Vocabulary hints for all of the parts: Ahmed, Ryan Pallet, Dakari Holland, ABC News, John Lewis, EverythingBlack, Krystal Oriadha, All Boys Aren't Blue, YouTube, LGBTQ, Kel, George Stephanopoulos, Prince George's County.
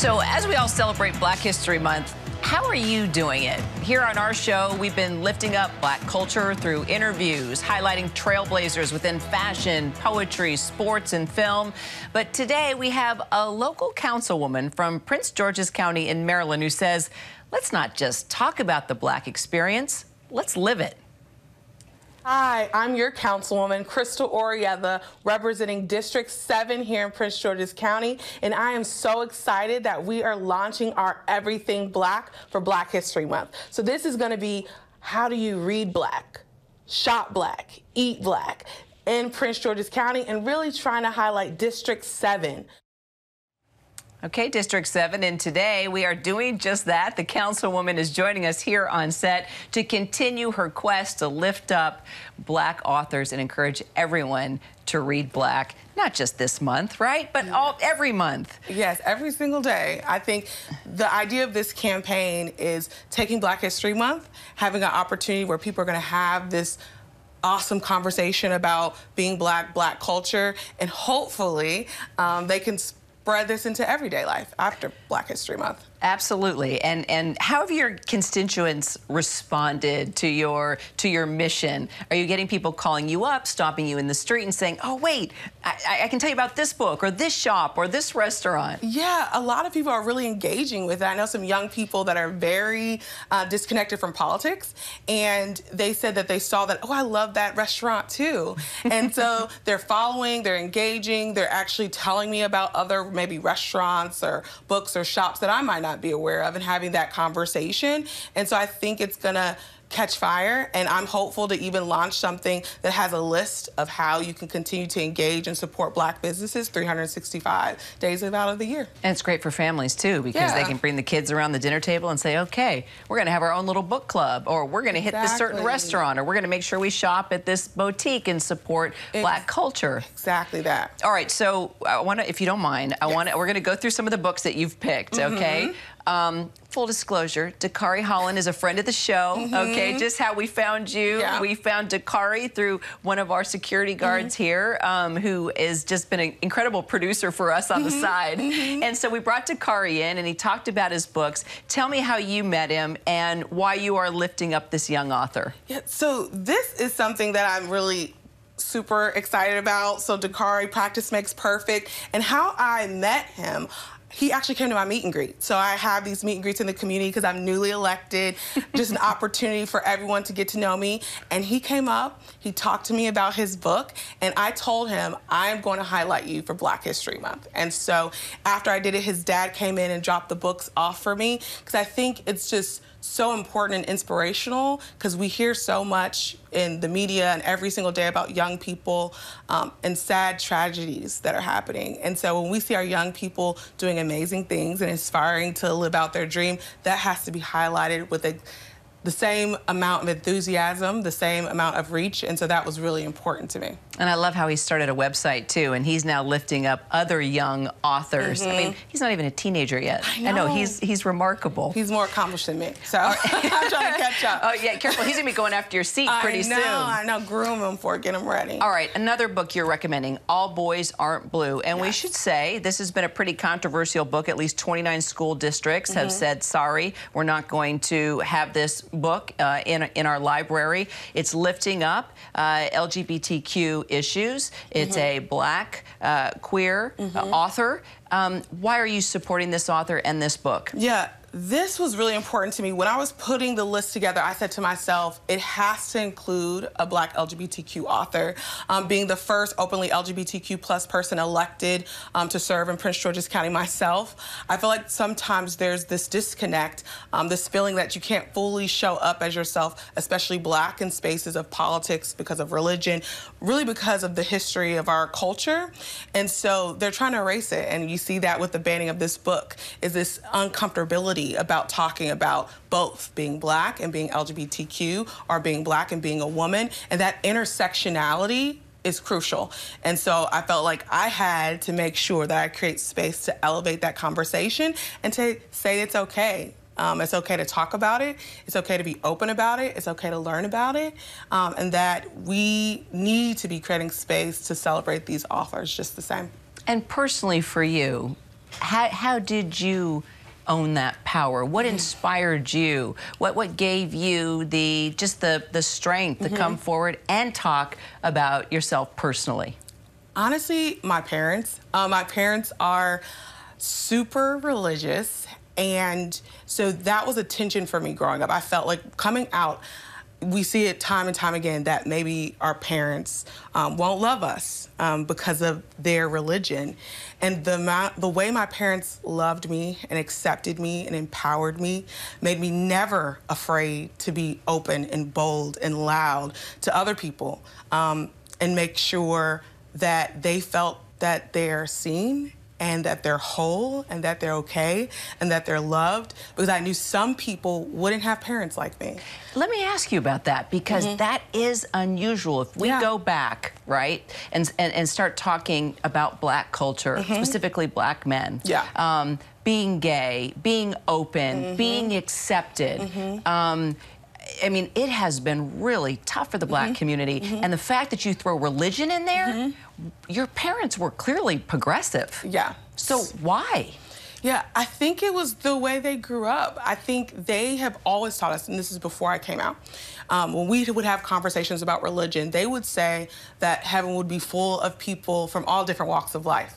So as we all celebrate Black History Month, how are you doing it? Here on our show, we've been lifting up Black culture through interviews, highlighting trailblazers within fashion, poetry, sports, and film. But today we have a local councilwoman from Prince George's County in Maryland who says, let's not just talk about the Black experience, let's live it. Hi, I'm your councilwoman, Krystal Oriadha, representing District 7 here in Prince George's County, and I am so excited that we are launching our Everything Black for Black History Month. So this is going to be, how do you read Black, shop Black, eat Black in Prince George's County, and really trying to highlight District 7. Okay, District 7, and today we are doing just that. The councilwoman is joining us here on set to continue her quest to lift up Black authors and encourage everyone to read Black, not just this month, right? But every month. Yes, every single day. I think the idea of this campaign is taking Black History Month, having an opportunity where people are going to have this awesome conversation about being Black, Black culture, and hopefully they can spread this into everyday life after Black History Month. Absolutely. And how have your constituents responded to your mission? Are you getting people calling you up, stopping you in the street and saying, oh, wait, I can tell you about this book or this shop or this restaurant? Yeah, a lot of people are really engaging with that. I know some young people that are very disconnected from politics, and they said that they saw that, oh, I love that restaurant too. And so they're following, they're engaging, they're actually telling me about other maybe restaurants or books or shops that I might not be aware of, and having that conversation. And so I think it's gonna catch fire, and I'm hopeful to even launch something that has a list of how you can continue to engage and support Black businesses 365 days out of the year. And it's great for families too, because they can bring the kids around the dinner table and say, okay, we're gonna have our own little book club, or we're gonna hit this certain restaurant, or we're gonna make sure we shop at this boutique and support Black culture. Exactly that. All right, so I wanna, if you don't mind, we're gonna go through some of the books that you've picked, okay? Full disclosure, Dakari Holland is a friend of the show, okay? Just how we found you. Yeah. We found Dakari through one of our security guards here, who has just been an incredible producer for us on the side. And so we brought Dakari in, and he talked about his books. Tell me how you met him and why you are lifting up this young author. Yeah, so this is something that I'm really super excited about. So Dakari, Practice Makes Perfect, and how I met him, he actually came to my meet and greet. So I have these meet and greets in the community because I'm newly elected, just an opportunity for everyone to get to know me. And he came up, he talked to me about his book, and I told him, I'm going to highlight you for Black History Month. And so after I did it, his dad came in and dropped the books off for me, because I think it's just so important and inspirational, because we hear so much in the media and every single day about young people and sad tragedies that are happening. And so when we see our young people doing amazing things and inspiring to live out their dream, that has to be highlighted with the same amount of enthusiasm, the same amount of reach, and so that was really important to me. And I love how he started a website, too, and he's now lifting up other young authors. I mean, he's not even a teenager yet. I know he's remarkable. He's more accomplished than me, so I'm trying to catch up. Oh, yeah, careful. He's going to be going after your seat pretty soon. I know. Groom him for it. Get him ready. All right, another book you're recommending, All Boys Aren't Blue. And we should say this has been a pretty controversial book. At least 29 school districts have said, sorry, we're not going to have this book in our library. It's lifting up LGBTQ issues. It's a Black queer author. Why are you supporting this author and this book? Yeah, this was really important to me. When I was putting the list together, I said to myself, it has to include a Black LGBTQ author. Being the first openly LGBTQ+ person elected to serve in Prince George's County myself, I feel like sometimes there's this disconnect, this feeling that you can't fully show up as yourself, especially Black, in spaces of politics because of religion, really because of the history of our culture. And so they're trying to erase it, and you see that with the banning of this book, is this uncomfortability about talking about both being Black and being LGBTQ, or being Black and being a woman, and that intersectionality is crucial. And so I felt like I had to make sure that I create space to elevate that conversation and to say it's okay. It's okay to talk about it, it's okay to be open about it, it's okay to learn about it, and that we need to be creating space to celebrate these authors just the same. And personally for you, How did you own that power? What inspired you? What gave you the just the strength to come forward and talk about yourself personally? Honestly, my parents. My parents are super religious, and so that was a tension for me growing up. I felt like coming out, we see it time and time again that maybe our parents won't love us because of their religion. And the way my parents loved me and accepted me and empowered me made me never afraid to be open and bold and loud to other people and make sure that they felt that they're seen and that they're whole and that they're okay and that they're loved, because I knew some people wouldn't have parents like me. Let me ask you about that, because that is unusual. If we go back, right, and start talking about black culture, specifically black men, being gay, being open, being accepted, I mean, it has been really tough for the black community. And the fact that you throw religion in there, your parents were clearly progressive. Yeah. So why? Yeah, I think it was the way they grew up. I think they have always taught us, and this is before I came out, when we would have conversations about religion, they would say that heaven would be full of people from all different walks of life,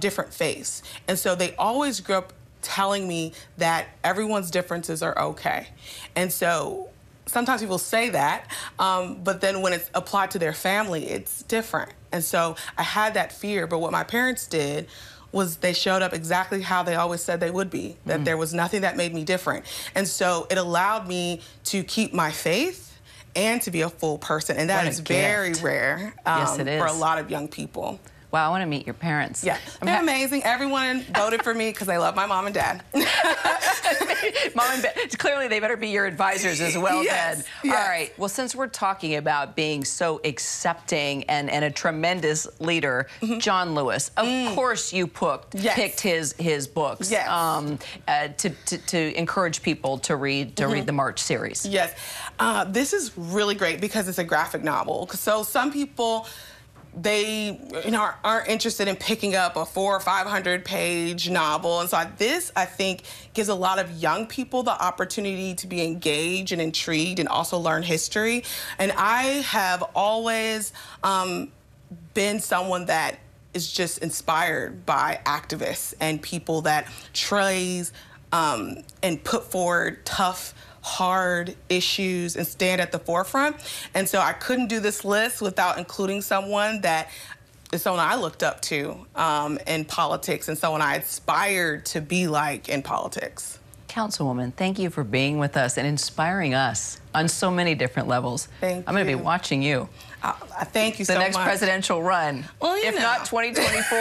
different faiths. And so they always grew up telling me that everyone's differences are okay. And so sometimes people say that, but then when it's applied to their family, it's different. And so I had that fear, but what my parents did was they showed up exactly how they always said they would be, that there was nothing that made me different. And so it allowed me to keep my faith and to be a full person. And that is very rare for a lot of young people. Wow, I want to meet your parents. Yeah, they're amazing. Everyone voted for me because they love my mom and dad. Mom and dad, clearly they better be your advisors as well, then. Yes. All right, well, since we're talking about being so accepting and a tremendous leader, John Lewis, of course you picked his books to encourage people to read the March series. Yes, this is really great because it's a graphic novel. So some people, they aren't interested in picking up a 400- or 500-page novel. And so this, I think, gives a lot of young people the opportunity to be engaged and intrigued and also learn history. And I have always been someone that is just inspired by activists and people that trace and put forward tough, hard issues and stand at the forefront. And so I couldn't do this list without including someone that is someone I looked up to in politics and someone I aspired to be like in politics. Councilwoman, thank you for being with us and inspiring us on so many different levels. Thank you. I'm going to be watching you. Thank you so much. The next presidential run, well, if not 2024.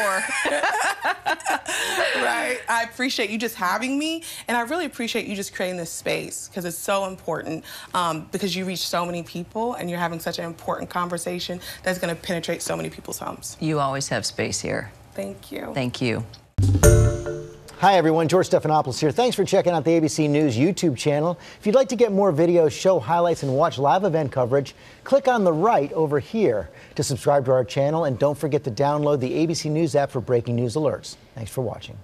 Right. I appreciate you just having me, and I really appreciate you just creating this space because it's so important because you reach so many people and you're having such an important conversation that's going to penetrate so many people's homes. You always have space here. Thank you. Thank you. Hi everyone, George Stephanopoulos here. Thanks for checking out the ABC News YouTube channel. If you'd like to get more videos, show highlights, and watch live event coverage, click on the right over here to subscribe to our channel, and don't forget to download the ABC News app for breaking news alerts. Thanks for watching.